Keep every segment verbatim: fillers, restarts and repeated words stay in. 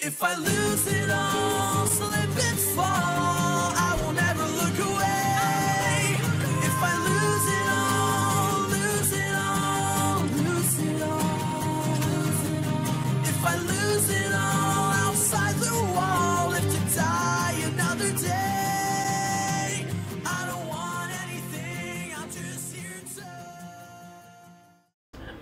If I lose it all, slip and fall, I will never look away. If I lose it all, lose it all, lose it all, lose it all. If I lose it all outside the wall, live to die another day. I don't want anything, I'm just here to...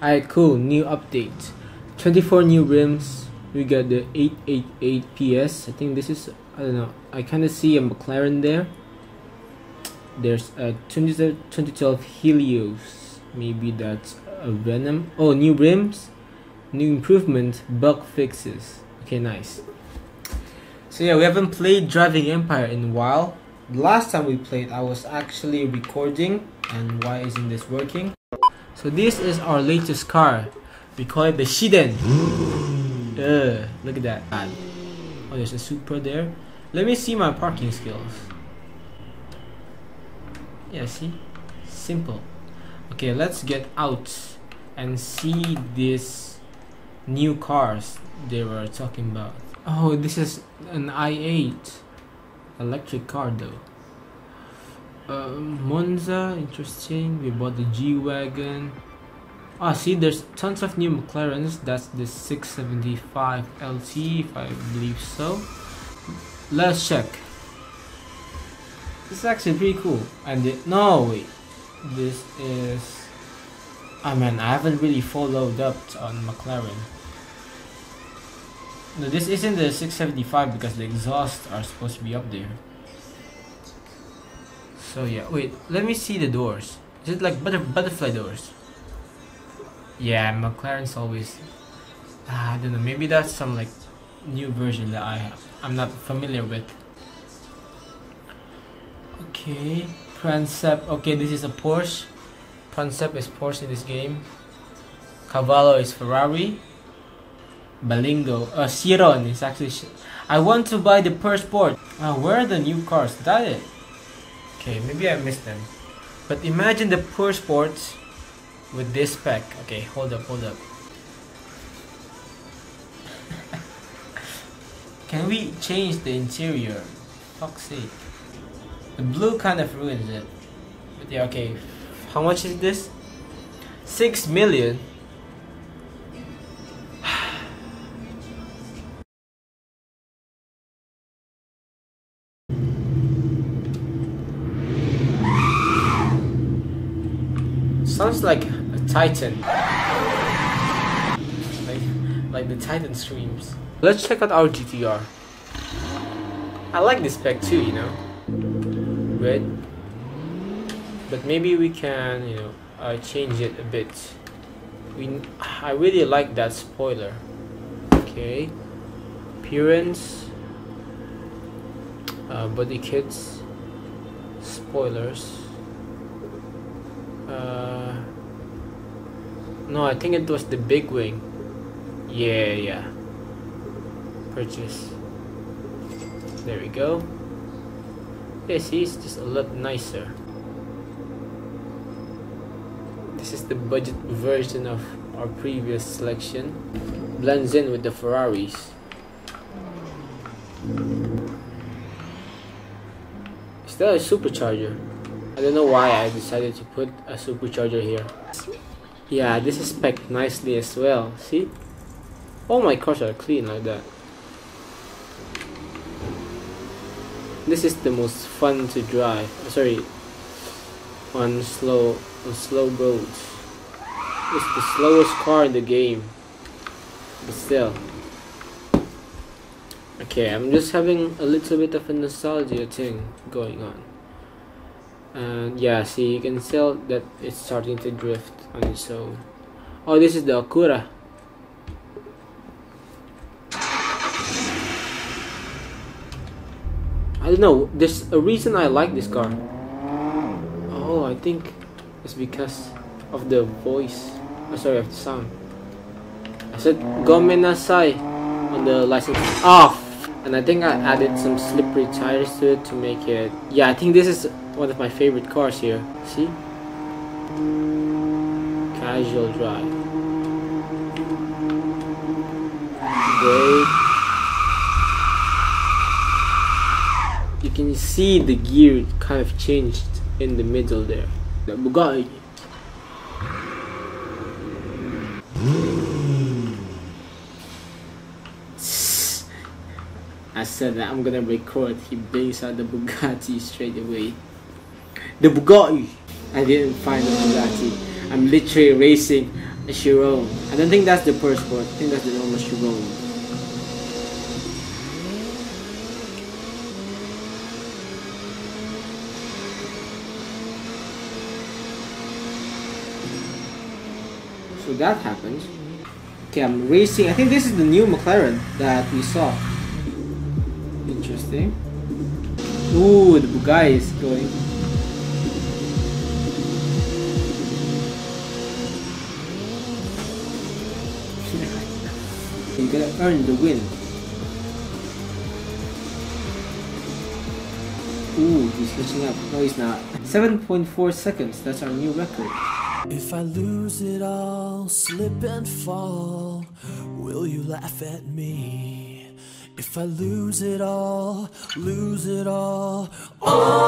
Alright, cool, new update. twenty-four new rims. We got the eight eighty-eight P S. I think this is, I don't know, I kind of see a McLaren there. There's a twenty twelve Helios. Maybe that's a Venom. Oh, new rims, new improvement, bug fixes. Okay, nice. So yeah, we haven't played Driving Empire in a while. Last time we played, I was actually recording. And why isn't this working? So this is our latest car. We call it the Shiden. Uh, look at that. Oh, there's a super there. Let me see my parking skills. Yeah, see? Simple. Okay, let's get out and see these new cars they were talking about. Oh, this is an i eight. Electric car though. Uh, Monza, interesting. We bought the G-Wagon. Ah, oh, see, there's tons of new McLarens. That's the six seventy-five L T, if I believe so. Let's check. This is actually pretty cool. And the, no, wait. This is... I mean, I haven't really followed up on McLaren. No, this isn't the six seventy-five because the exhausts are supposed to be up there. So yeah, wait, let me see the doors. Is it like butter butterfly doors? Yeah, McLaren's always... Uh, I don't know, maybe that's some like new version that I have, I'm not familiar with. Okay, Prinsep, okay, this is a Porsche. Prinsep is Porsche in this game. Cavallo is Ferrari. Balingo, uh, Chiron is actually... Sh I want to buy the Purse Sport. Uh, where are the new cars? That it? Okay, maybe I missed them. But imagine the Purse Sport with this spec. Okay, hold up, hold up. Can we change the interior? Fuck's sake. The blue kind of ruins it. But yeah, okay. How much is this? Six million? Sounds like a Titan. Like, like the Titan screams. Let's check out our G T R. I like this spec too, you know. Red. But maybe we can, you know, uh, change it a bit. We, I really like that spoiler. Okay. Appearance. Uh, body kits. Spoilers. Uh, no, I think it was the big wing. Yeah, yeah. Purchase. There we go. Yeah, see, it's just a lot nicer. This is the budget version of our previous selection. Blends in with the Ferraris. Is that a supercharger? I don't know why I decided to put a supercharger here. Yeah, this is packed nicely as well, see? All my cars are clean like that. This is the most fun to drive, oh, sorry, on slow, on slow roads. It's the slowest car in the game, but still. Okay, I'm just having a little bit of a nostalgia thing going on. And yeah, see, you can tell that it's starting to drift on its own. Oh, this is the Akura. I don't know, there's a reason I like this car. Oh, I think it's because of the voice. Oh, sorry, of the sound. I said "Gomenasai" on the license. Ah, and I think I added some slippery tires to it to make it. Yeah, I think this is one of my favorite cars here. See? Casual drive. Today. can see the gear kind of changed in the middle there. The Bugatti. I said that I'm gonna record. He brings out the Bugatti straight away. The Bugatti. I didn't find the Bugatti. I'm literally racing a Chiron. I don't think that's the purse port. I think that's the normal Chiron. So that happens. Okay, I'm racing. I think this is the new McLaren that we saw. Interesting. Ooh, the Bugatti is going. You're gonna earn the win. Ooh, he's switching up. No, he's not. seven point four seconds. That's our new record. If I lose it all, slip and fall, will you laugh at me? If I lose it all, lose it all, all